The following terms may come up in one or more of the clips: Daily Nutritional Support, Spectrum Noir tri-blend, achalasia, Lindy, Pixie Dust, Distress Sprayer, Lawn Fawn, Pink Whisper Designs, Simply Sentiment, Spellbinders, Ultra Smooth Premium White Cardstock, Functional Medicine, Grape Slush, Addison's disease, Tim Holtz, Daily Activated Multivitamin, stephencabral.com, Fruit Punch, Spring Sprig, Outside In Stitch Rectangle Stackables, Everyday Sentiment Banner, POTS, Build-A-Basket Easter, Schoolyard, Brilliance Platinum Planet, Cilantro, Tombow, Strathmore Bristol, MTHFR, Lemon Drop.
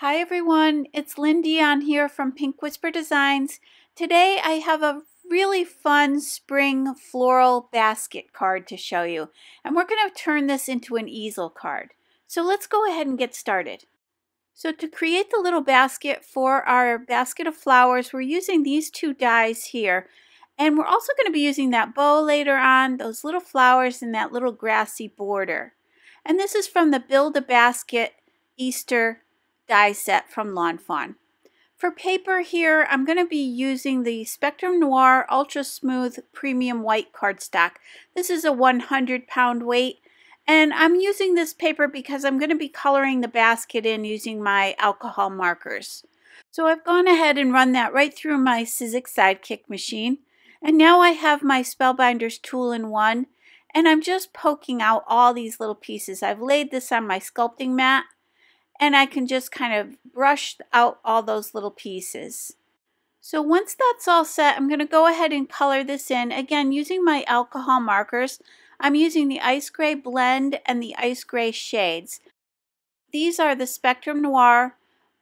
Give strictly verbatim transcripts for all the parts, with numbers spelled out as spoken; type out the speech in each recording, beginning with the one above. Hi everyone, it's Lindy on here from Pink Whisper Designs. Today I have a really fun spring floral basket card to show you, and we're going to turn this into an easel card. So let's go ahead and get started. So to create the little basket for our basket of flowers, we're using these two dies here, and we're also going to be using that bow later on, those little flowers and that little grassy border. And this is from the Build-A-Basket Easter die set from Lawn Fawn. For paper here, I'm going to be using the Spectrum Noir Ultra Smooth Premium White cardstock. This is a one hundred pound weight, and I'm using this paper because I'm going to be coloring the basket in using my alcohol markers. So I've gone ahead and run that right through my Sizzix Sidekick machine, and now I have my Spellbinders two in one, and I'm just poking out all these little pieces. I've laid this on my sculpting mat, and I can just kind of brush out all those little pieces. So once that's all set, I'm going to go ahead and color this in, again using my alcohol markers. I'm using the Ice Gray Blend and the Ice Gray Shades. These are the Spectrum Noir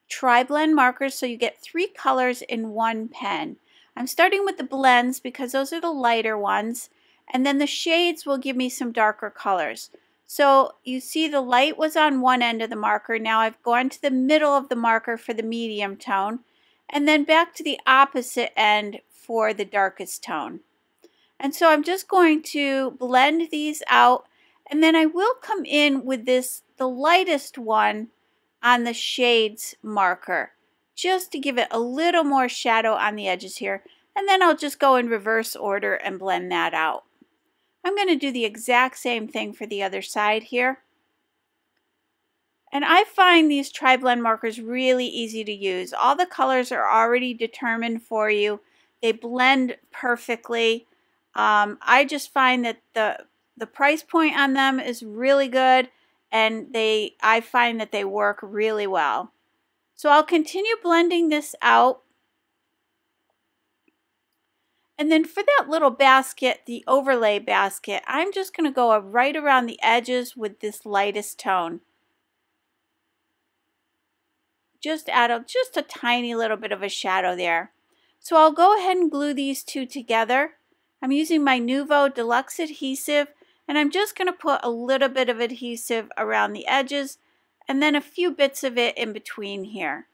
tri-blend markers, so you get three colors in one pen. I'm starting with the blends because those are the lighter ones, and then the shades will give me some darker colors. So you see the light was on one end of the marker. Now I've gone to the middle of the marker for the medium tone, and then back to the opposite end for the darkest tone. And so I'm just going to blend these out, and then I will come in with this, the lightest one on the shades marker, just to give it a little more shadow on the edges here. And then I'll just go in reverse order and blend that out. I'm going to do the exact same thing for the other side here. And I find these tri-blend markers really easy to use. All the colors are already determined for you. They blend perfectly. Um, I just find that the, the price point on them is really good, and they I find that they work really well. So I'll continue blending this out. And then for that little basket, the overlay basket, I'm just going to go right around the edges with this lightest tone. Just add a, just a tiny little bit of a shadow there. So I'll go ahead and glue these two together. I'm using my Nuvo Deluxe Adhesive, and I'm just going to put a little bit of adhesive around the edges and then a few bits of it in between here.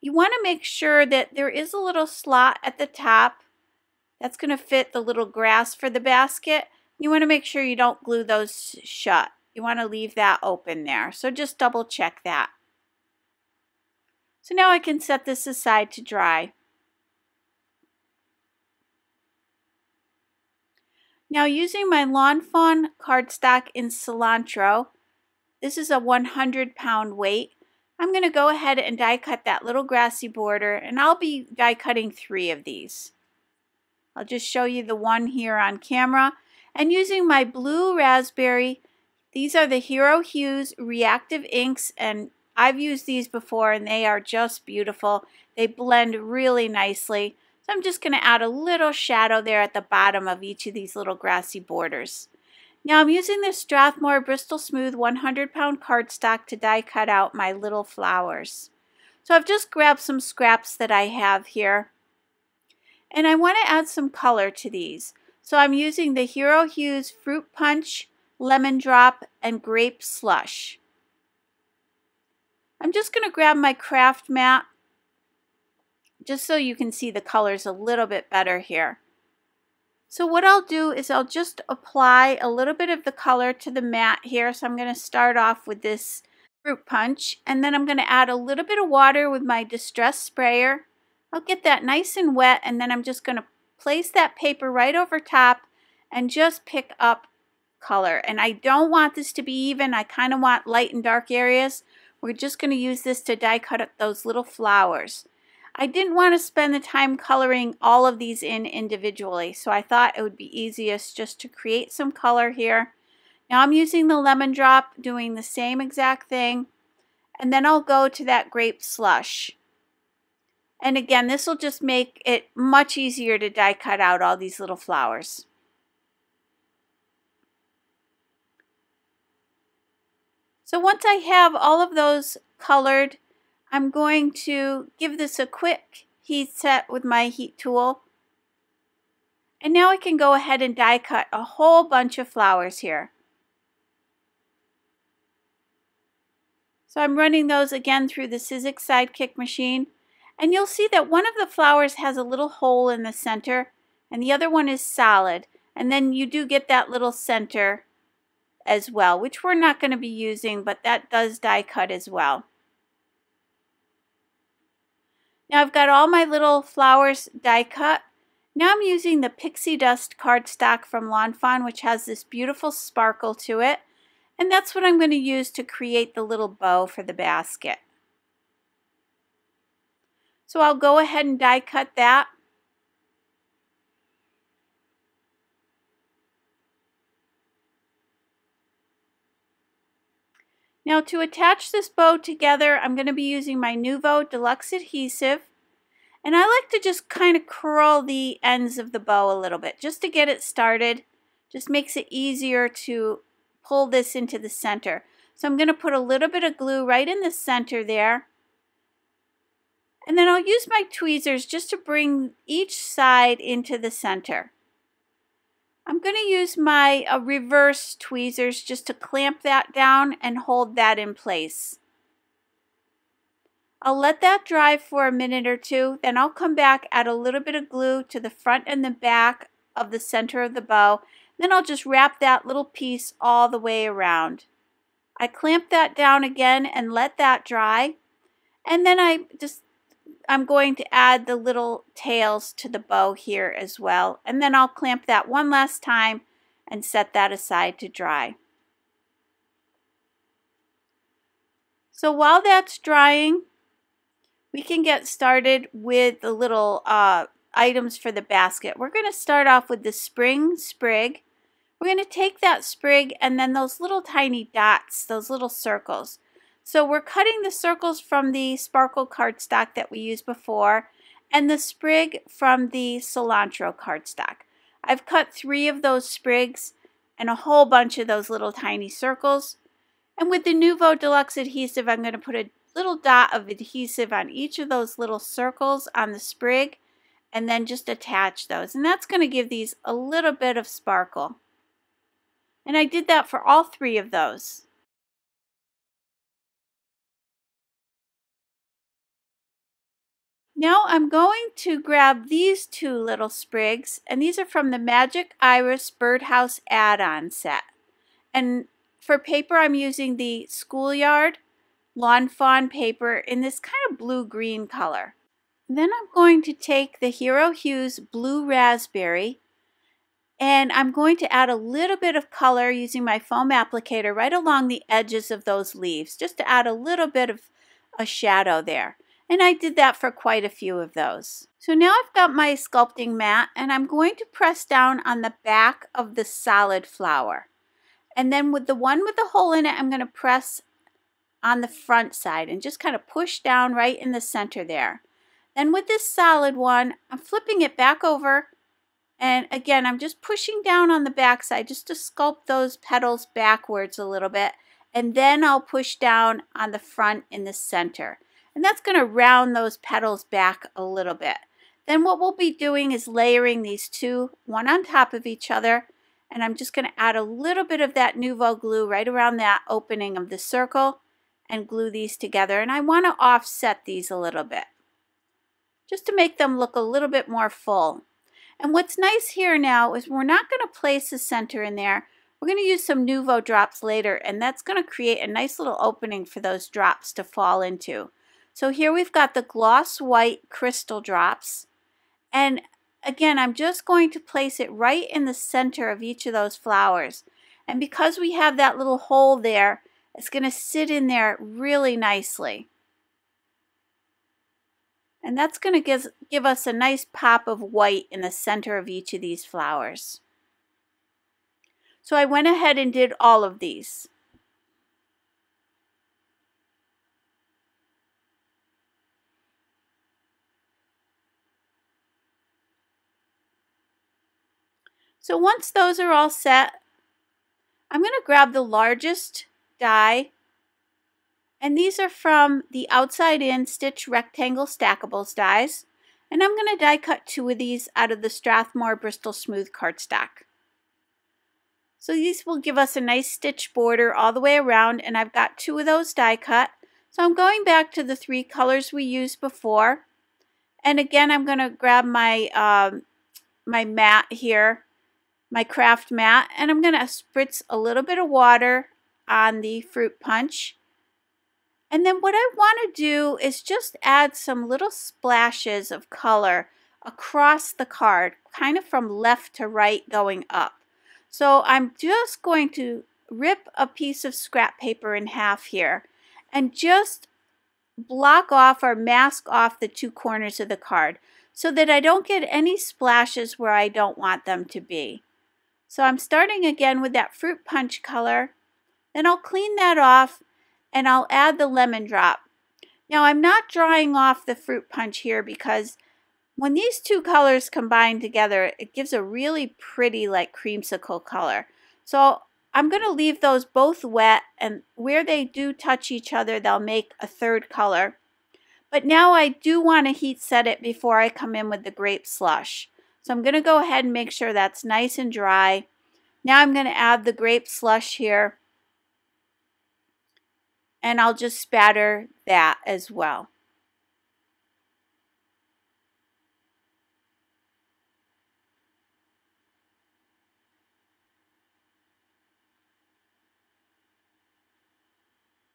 You want to make sure that there is a little slot at the top that's going to fit the little grass for the basket. You want to make sure you don't glue those shut. You want to leave that open there. So just double check that. So now I can set this aside to dry. Now using my Lawn Fawn cardstock in Cilantro, this is a one hundred pound weight, I'm going to go ahead and die cut that little grassy border, and I'll be die cutting three of these. I'll just show you the one here on camera. And using my blue raspberry, these are the Hero Hues reactive inks, and I've used these before and they are just beautiful. They blend really nicely. So I'm just going to add a little shadow there at the bottom of each of these little grassy borders. Now I'm using this Strathmore Bristol Smooth one hundred pound cardstock to die cut out my little flowers. So I've just grabbed some scraps that I have here, and I want to add some color to these. So I'm using the Hero Hues Fruit Punch, Lemon Drop, and Grape Slush. I'm just going to grab my craft mat just so you can see the colors a little bit better here. So what I'll do is I'll just apply a little bit of the color to the mat here. So I'm going to start off with this Fruit Punch, and then I'm going to add a little bit of water with my Distress Sprayer. I'll get that nice and wet, and then I'm just going to place that paper right over top and just pick up color. And I don't want this to be even. I kind of want light and dark areas. We're just going to use this to die cut up those little flowers. I didn't want to spend the time coloring all of these in individually, so I thought it would be easiest just to create some color here. Now I'm using the Lemon Drop, doing the same exact thing, and then I'll go to that Grape Slush. And again, this will just make it much easier to die cut out all these little flowers. So once I have all of those colored I'm going to give this a quick heat set with my heat tool. And now I can go ahead and die cut a whole bunch of flowers here. So I'm running those again through the Sizzix Sidekick machine. And you'll see that one of the flowers has a little hole in the center and the other one is solid. And then you do get that little center as well, which we're not going to be using, but that does die cut as well. Now I've got all my little flowers die cut. Now I'm using the Pixie Dust cardstock from Lawn Fawn, which has this beautiful sparkle to it. And that's what I'm going to use to create the little bow for the basket. So I'll go ahead and die cut that. Now to attach this bow together, I'm going to be using my Nuvo Deluxe Adhesive. And I like to just kind of curl the ends of the bow a little bit just to get it started. Just makes it easier to pull this into the center. So I'm going to put a little bit of glue right in the center there. And then I'll use my tweezers just to bring each side into the center. I'm going to use my uh, reverse tweezers just to clamp that down and hold that in place. I'll let that dry for a minute or two, then I'll come back, add a little bit of glue to the front and the back of the center of the bow, then I'll just wrap that little piece all the way around. I clamp that down again and let that dry, and then I just, I'm going to add the little tails to the bow here as well, and then I'll clamp that one last time and set that aside to dry. So while that's drying, we can get started with the little uh, items for the basket. We're going to start off with the spring sprig. We're going to take that sprig and then those little tiny dots, those little circles. So we're cutting the circles from the sparkle cardstock that we used before and the sprig from the cilantro cardstock. I've cut three of those sprigs and a whole bunch of those little tiny circles. And with the Nuvo Deluxe Adhesive, I'm going to put a little dot of adhesive on each of those little circles on the sprig and then just attach those, and that's going to give these a little bit of sparkle. And I did that for all three of those. Now I'm going to grab these two little sprigs, and these are from the Magic Iris Birdhouse Add-on Set. And for paper I'm using the Schoolyard Lawn Fawn paper in this kind of blue-green color. Then I'm going to take the Hero Hues Blue Raspberry and I'm going to add a little bit of color using my foam applicator right along the edges of those leaves just to add a little bit of a shadow there. And I did that for quite a few of those. So now I've got my sculpting mat and I'm going to press down on the back of the solid flower. And then with the one with the hole in it, I'm going to press on the front side and just kind of push down right in the center there. Then with this solid one, I'm flipping it back over, and again I'm just pushing down on the back side just to sculpt those petals backwards a little bit, and then I'll push down on the front in the center, and that's going to round those petals back a little bit. Then what we'll be doing is layering these two, one on top of each other, and I'm just going to add a little bit of that Nuvo glue right around that opening of the circle and glue these together, and I want to offset these a little bit just to make them look a little bit more full. And what's nice here now is we're not going to place the center in there. We're going to use some Nuvo drops later, and that's going to create a nice little opening for those drops to fall into. So here we've got the gloss white crystal drops, and again I'm just going to place it right in the center of each of those flowers, and because we have that little hole there, it's going to sit in there really nicely. And that's going to give, give us a nice pop of white in the center of each of these flowers. So I went ahead and did all of these. So once those are all set, I'm going to grab the largest die And these are from the Outside In Stitch Rectangle Stackables dies. And I'm going to die cut two of these out of the Strathmore Bristol Smooth cardstock. So these will give us a nice stitch border all the way around, and I've got two of those die cut. So I'm going back to the three colors we used before. And again, I'm going to grab my, um, my mat here, my craft mat, and I'm going to spritz a little bit of water on the Fruit Punch. And then what I want to do is just add some little splashes of color across the card, kind of from left to right going up. So I'm just going to rip a piece of scrap paper in half here and just block off or mask off the two corners of the card so that I don't get any splashes where I don't want them to be. So I'm starting again with that Fruit Punch color, then I'll clean that off and I'll add the Lemon Drop. Now I'm not drawing off the Fruit Punch here because when these two colors combine together, it gives a really pretty like creamsicle color. So I'm going to leave those both wet, and where they do touch each other, they'll make a third color. But now I do want to heat set it before I come in with the Grape Slush. So I'm going to go ahead and make sure that's nice and dry. Now I'm going to add the Grape Slush here, and I'll just spatter that as well.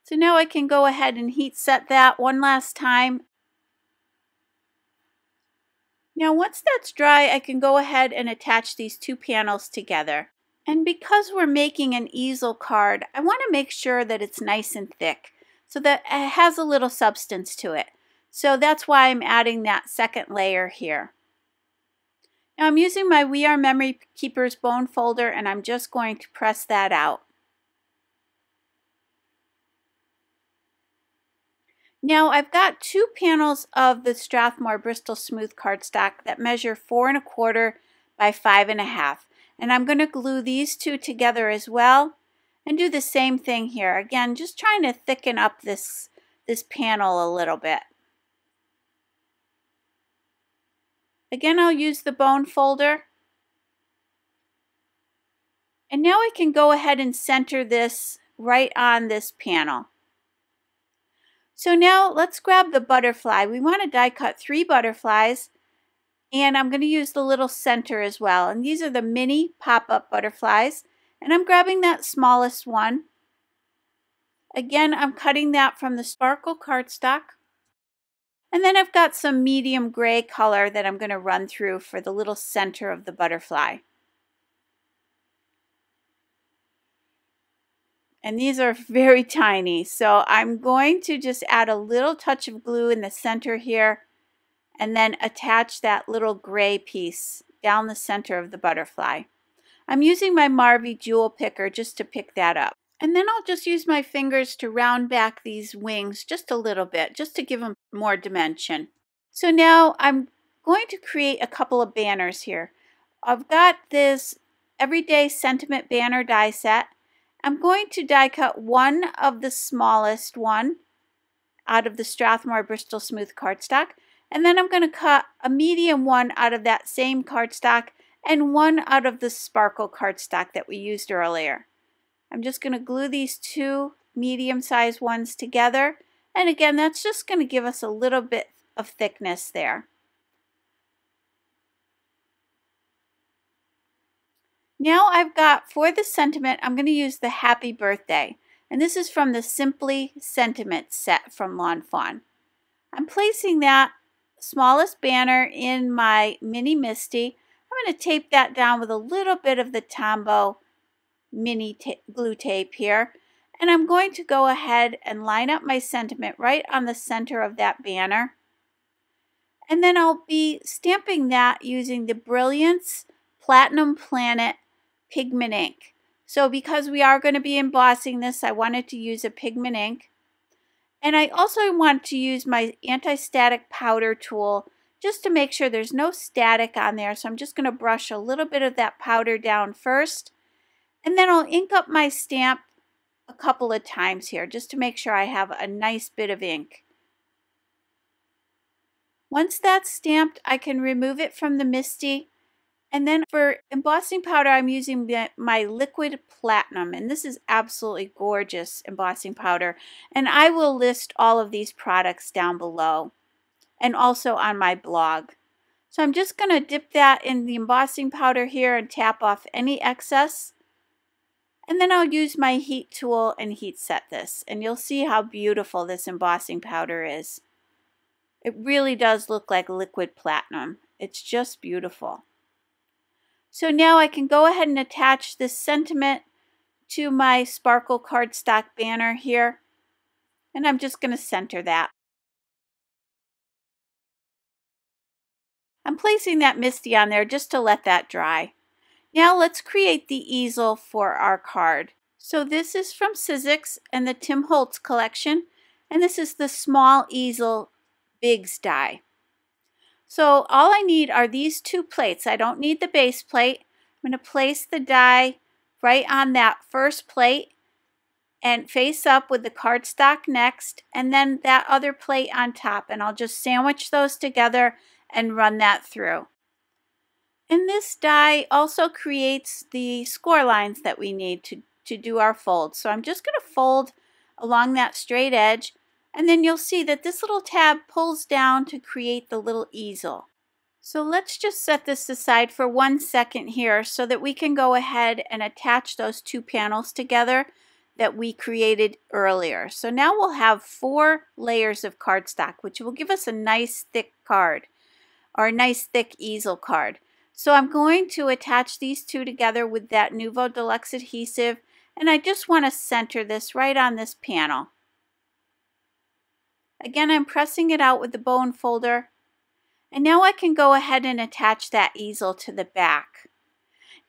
So now I can go ahead and heat set that one last time. Now once that's dry, I can go ahead and attach these two panels together. And because we're making an easel card, I want to make sure that it's nice and thick so that it has a little substance to it. So that's why I'm adding that second layer here. Now I'm using my We Are Memory Keepers bone folder, and I'm just going to press that out. Now I've got two panels of the Strathmore Bristol Smooth cardstock that measure four and a quarter by five and a half. And I'm going to glue these two together as well and do the same thing here. Again, just trying to thicken up this, this panel a little bit. Again, I'll use the bone folder. And now I can go ahead and center this right on this panel. So now let's grab the butterfly. We want to die cut three butterflies, and I'm going to use the little center as well. And these are the mini pop-up butterflies, and I'm grabbing that smallest one. Again, I'm cutting that from the sparkle cardstock. And then I've got some medium gray color that I'm going to run through for the little center of the butterfly. And these are very tiny, so I'm going to just add a little touch of glue in the center here and then attach that little gray piece down the center of the butterfly. I'm using my Marvy Jewel Picker just to pick that up. And then I'll just use my fingers to round back these wings just a little bit, just to give them more dimension. So now I'm going to create a couple of banners here. I've got this Everyday Sentiment Banner die set. I'm going to die cut one of the smallest one out of the Strathmore Bristol Smooth cardstock, and then I'm going to cut a medium one out of that same cardstock and one out of the sparkle cardstock that we used earlier. I'm just going to glue these two medium-sized ones together, and again, that's just going to give us a little bit of thickness there. Now I've got, for the sentiment, I'm going to use the Happy Birthday. And this is from the Simply Sentiment set from Lawn Fawn. I'm placing that smallest banner in my Mini Misty. I'm going to tape that down with a little bit of the Tombow mini glue tape here. And I'm going to go ahead and line up my sentiment right on the center of that banner. And then I'll be stamping that using the Brilliance Platinum Planet pigment ink. So because we are going to be embossing this, I wanted to use a pigment ink. And I also want to use my anti-static powder tool just to make sure there's no static on there. So I'm just going to brush a little bit of that powder down first. And then I'll ink up my stamp a couple of times here just to make sure I have a nice bit of ink. Once that's stamped, I can remove it from the Misty. And then for embossing powder, I'm using my Liquid Platinum, and this is absolutely gorgeous embossing powder. And I will list all of these products down below and also on my blog. So I'm just going to dip that in the embossing powder here and tap off any excess. And then I'll use my heat tool and heat set this. And you'll see how beautiful this embossing powder is. It really does look like liquid platinum. It's just beautiful. So now I can go ahead and attach this sentiment to my sparkle cardstock banner here. And I'm just going to center that. I'm placing that Misty on there just to let that dry. Now let's create the easel for our card. So this is from Sizzix and the Tim Holtz collection. And this is the Small Easel Bigz die. So all I need are these two plates. I don't need the base plate. I'm going to place the die right on that first plate and face up with the cardstock next, and then that other plate on top, and I'll just sandwich those together and run that through. And this die also creates the score lines that we need to, to do our fold. So I'm just going to fold along that straight edge, and then you'll see that this little tab pulls down to create the little easel. So let's just set this aside for one second here so that we can go ahead and attach those two panels together that we created earlier. So now we'll have four layers of cardstock, which will give us a nice thick card, or a nice thick easel card. So I'm going to attach these two together with that Nuvo Deluxe Adhesive, and I just want to center this right on this panel. Again, I'm pressing it out with the bone folder, and now I can go ahead and attach that easel to the back.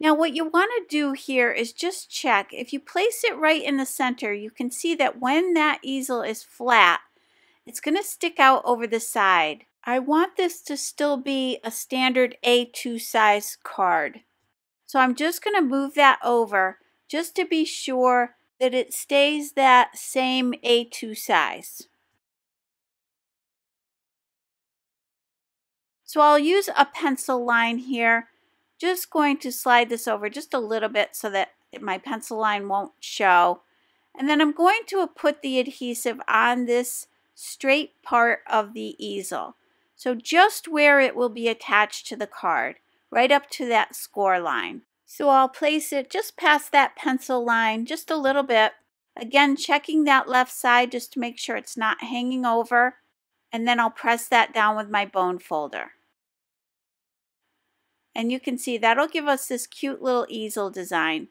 Now what you want to do here is just check. If you place it right in the center, you can see that when that easel is flat, it's going to stick out over the side. I want this to still be a standard A two size card. So I'm just going to move that over just to be sure that it stays that same A two size. So I'll use a pencil line here, just going to slide this over just a little bit so that my pencil line won't show. And then I'm going to put the adhesive on this straight part of the easel. So just where it will be attached to the card, right up to that score line. So I'll place it just past that pencil line, just a little bit. Again, checking that left side just to make sure it's not hanging over. And then I'll press that down with my bone folder. And you can see that'll give us this cute little easel design.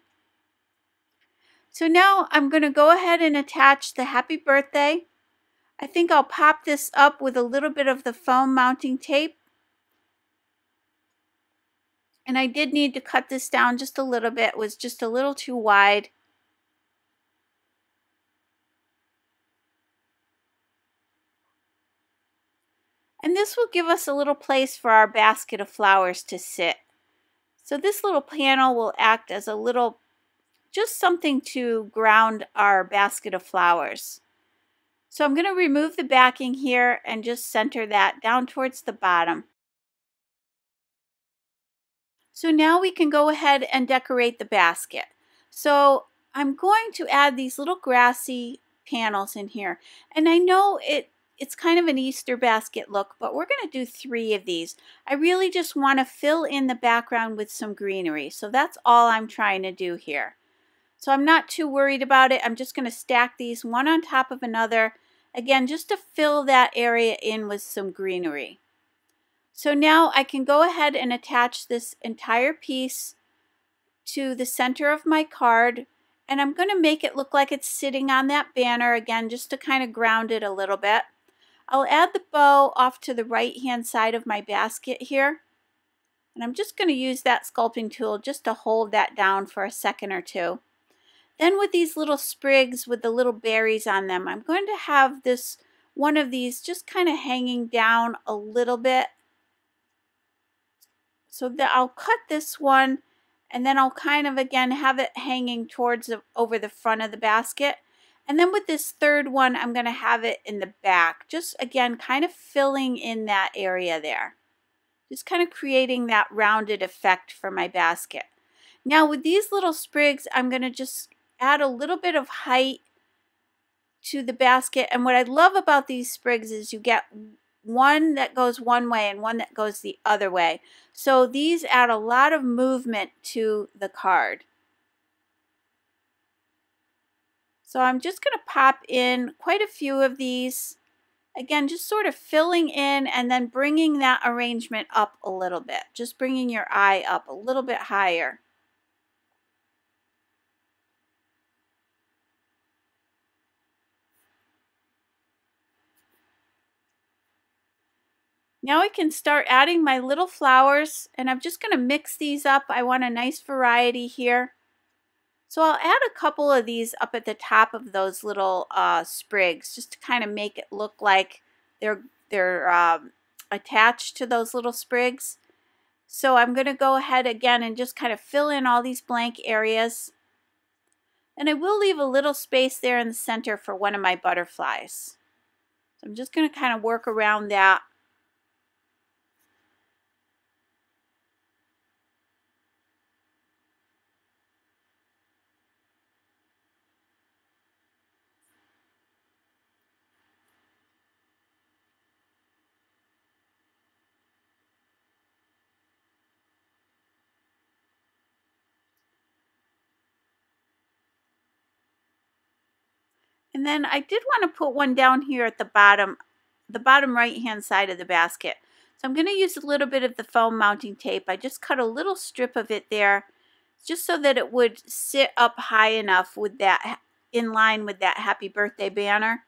So now I'm going to go ahead and attach the happy birthday. I think I'll pop this up with a little bit of the foam mounting tape. And I did need to cut this down just a little bit. It was just a little too wide. And this will give us a little place for our basket of flowers to sit. So this little panel will act as a little, just something to ground our basket of flowers. So I'm going to remove the backing here and just center that down towards the bottom. So now we can go ahead and decorate the basket. So I'm going to add these little grassy panels in here. And I know it It's kind of an Easter basket look, but we're going to do three of these. I really just want to fill in the background with some greenery. So that's all I'm trying to do here. So I'm not too worried about it. I'm just going to stack these one on top of another. Again, just to fill that area in with some greenery. So now I can go ahead and attach this entire piece to the center of my card. And I'm going to make it look like it's sitting on that banner again, just to kind of ground it a little bit. I'll add the bow off to the right-hand side of my basket here. And I'm just going to use that sculpting tool just to hold that down for a second or two. Then with these little sprigs with the little berries on them, I'm going to have this one of these just kind of hanging down a little bit. So that I'll cut this one and then I'll kind of again have it hanging towards the, over the front of the basket. And then with this third one, I'm going to have it in the back, just again kind of filling in that area there, just kind of creating that rounded effect for my basket. Now with these little sprigs, I'm going to just add a little bit of height to the basket. And what I love about these sprigs is you get one that goes one way and one that goes the other way. So these add a lot of movement to the card. So I'm just going to pop in quite a few of these. Again, just sort of filling in and then bringing that arrangement up a little bit. Just bringing your eye up a little bit higher. Now I can start adding my little flowers, and I'm just going to mix these up. I want a nice variety here. So I'll add a couple of these up at the top of those little uh, sprigs just to kind of make it look like they're, they're um, attached to those little sprigs. So I'm going to go ahead again and just kind of fill in all these blank areas. And I will leave a little space there in the center for one of my butterflies. So I'm just going to kind of work around that. And then I did want to put one down here at the bottom, the bottom right-hand side of the basket. So I'm going to use a little bit of the foam mounting tape. I just cut a little strip of it there just so that it would sit up high enough with that, in line with that happy birthday banner.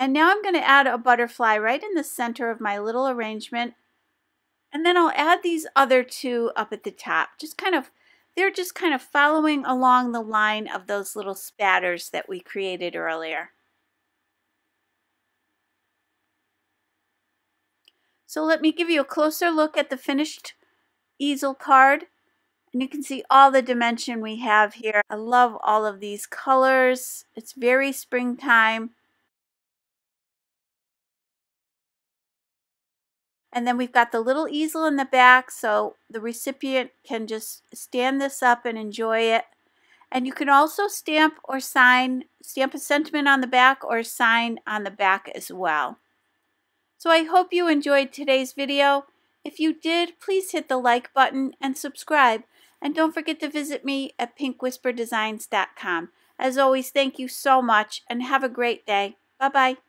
And now I'm going to add a butterfly right in the center of my little arrangement. And then I'll add these other two up at the top, just kind of They're just kind of following along the line of those little spatters that we created earlier. So let me give you a closer look at the finished easel card. And you can see all the dimension we have here. I love all of these colors. It's very springtime. And then we've got the little easel in the back, so the recipient can just stand this up and enjoy it. And you can also stamp or sign, stamp a sentiment on the back or sign on the back as well. So I hope you enjoyed today's video. If you did, please hit the like button and subscribe. And don't forget to visit me at Pink Whisper Designs dot com. As always, thank you so much and have a great day. Bye-bye.